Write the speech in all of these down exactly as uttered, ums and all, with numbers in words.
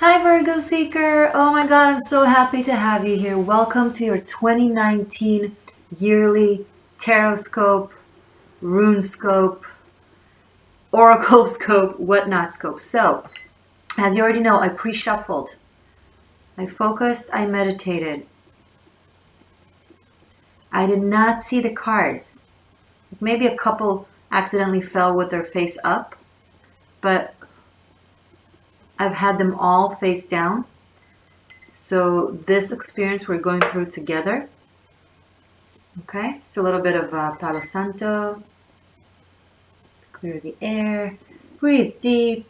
Hi Virgo Seeker, oh my god, I'm so happy to have you here. Welcome to your twenty nineteen yearly taroscope, runescope, oracle scope, whatnot scope. So, as you already know, I pre-shuffled, I focused, I meditated. I did not see the cards. Maybe a couple accidentally fell with their face up, but I've had them all face down. So this experience we're going through together. Okay, just a little bit of uh, Palo Santo. Clear the air, breathe deep,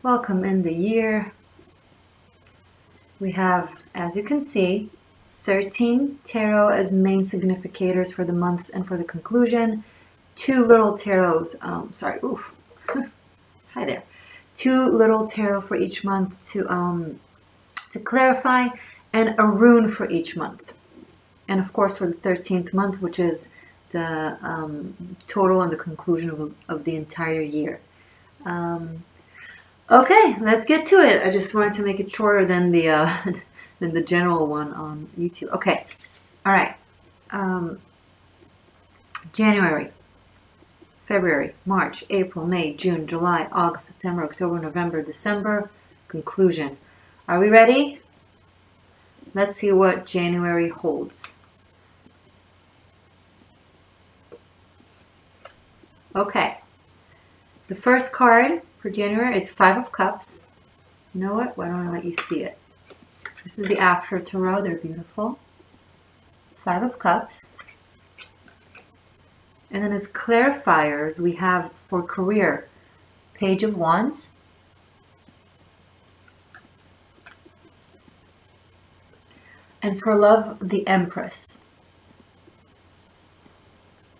welcome in the year. We have, as you can see, thirteen tarot as main significators for the months and for the conclusion. Two little tarots, um, sorry, oof, hi there. Two little tarot for each month to, um, to clarify, and a rune for each month. And of course for the thirteenth month, which is the um, total and the conclusion of, of the entire year. Um, okay, let's get to it. I just wanted to make it shorter than the, uh, than the general one on YouTube. Okay, all right. Um, January, February, March, April, May, June, July, August, September, October, November, December, conclusion. Are we ready? Let's see what January holds. Okay, the first card for January is Five of Cups. You know what? Why don't I let you see it? This is the After Tarot. They're beautiful. Five of Cups. And then as clarifiers, we have for career, Page of Wands, and for love, the Empress.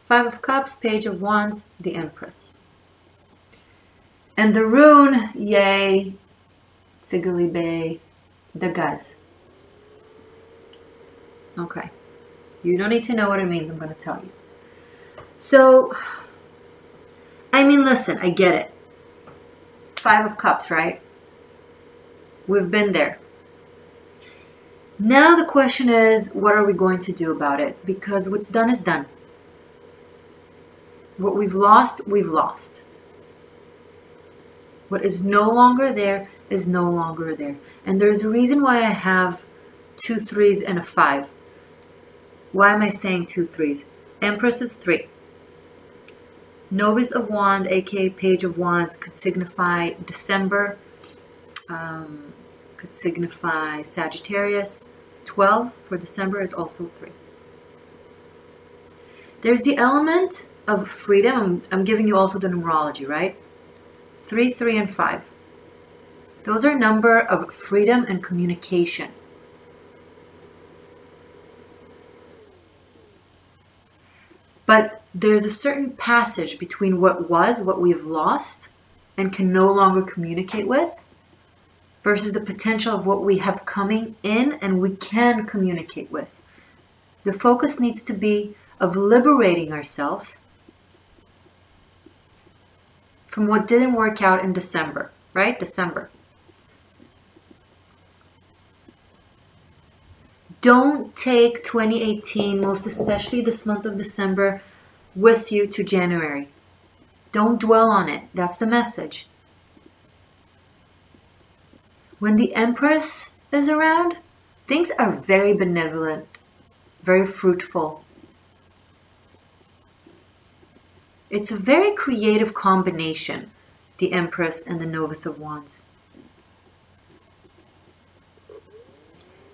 Five of Cups, Page of Wands, the Empress. And the rune, yay, Sigili Bay, the Guz. Okay. You don't need to know what it means. I'm going to tell you. So, I mean, listen, I get it. Five of Cups, right? We've been there. Now the question is, what are we going to do about it? Because what's done is done. What we've lost, we've lost. What is no longer there is no longer there. And there's a reason why I have two threes and a five. Why am I saying two threes? Empress is three. Novice of Wands, aka Page of Wands, could signify December, um, could signify Sagittarius. twelve for December is also three. There's the element of freedom. I'm, I'm giving you also the numerology, right? Three, three, and five. Those are number of freedom and communication. But there's a certain passage between what was, what we've lost, and can no longer communicate with, versus the potential of what we have coming in and we can communicate with. The focus needs to be of liberating ourselves from what didn't work out in December, right? December. Don't take twenty eighteen, most especially this month of December, with you to January. Don't dwell on it. That's the message. When the Empress is around, things are very benevolent, very fruitful. It's a very creative combination, the Empress and the Novice of Wands.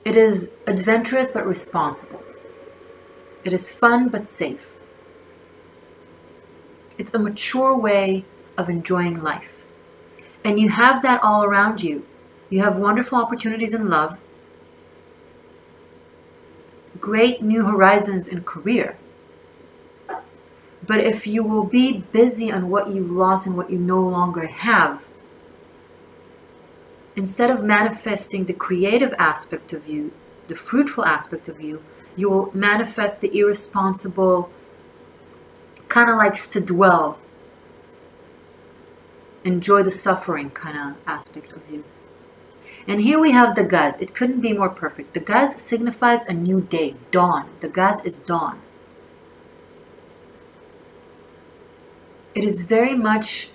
It is adventurous but responsible. It is fun but safe. It's a mature way of enjoying life. And you have that all around you. You have wonderful opportunities in love, great new horizons in career. But if you will be busy on what you've lost and what you no longer have, instead of manifesting the creative aspect of you, the fruitful aspect of you, you will manifest the irresponsible, kind of likes to dwell, enjoy the suffering kind of aspect of you. And here we have the Guz. It couldn't be more perfect. The Guz signifies a new day, dawn. The Guz is dawn. It is very much,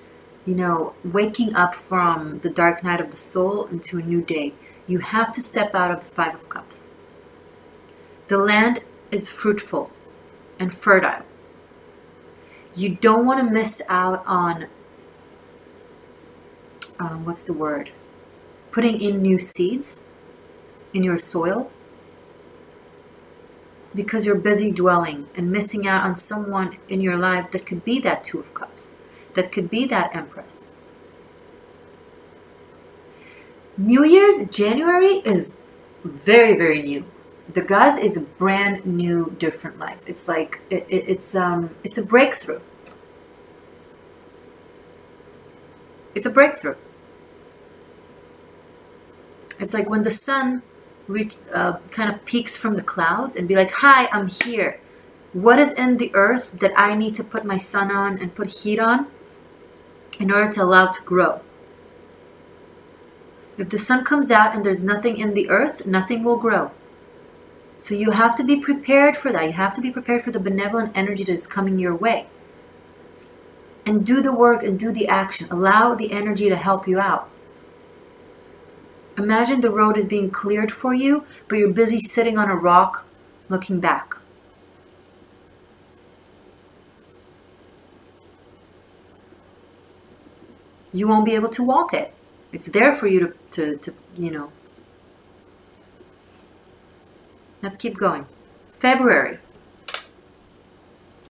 you know, waking up from the dark night of the soul into a new day. You have to step out of the Five of Cups. The land is fruitful and fertile. You don't want to miss out on, um, what's the word? Putting in new seeds in your soil, because you're busy dwelling and missing out on someone in your life that could be that Two of Cups, that could be that Empress. New Year's, January, is very, very new. The Guz is a brand new, different life. It's like, it, it, it's, um, it's a breakthrough. It's a breakthrough. It's like when the sun reach, uh, kind of peaks from the clouds and be like, hi, I'm here. What is in the earth that I need to put my sun on and put heat on in order to allow it to grow? If the sun comes out and there's nothing in the earth, nothing will grow. So you have to be prepared for that. You have to be prepared for the benevolent energy that is coming your way. And do the work and do the action. Allow the energy to help you out. Imagine the road is being cleared for you, but you're busy sitting on a rock looking back. You won't be able to walk it. It's there for you to, to, to you know. Let's keep going. February.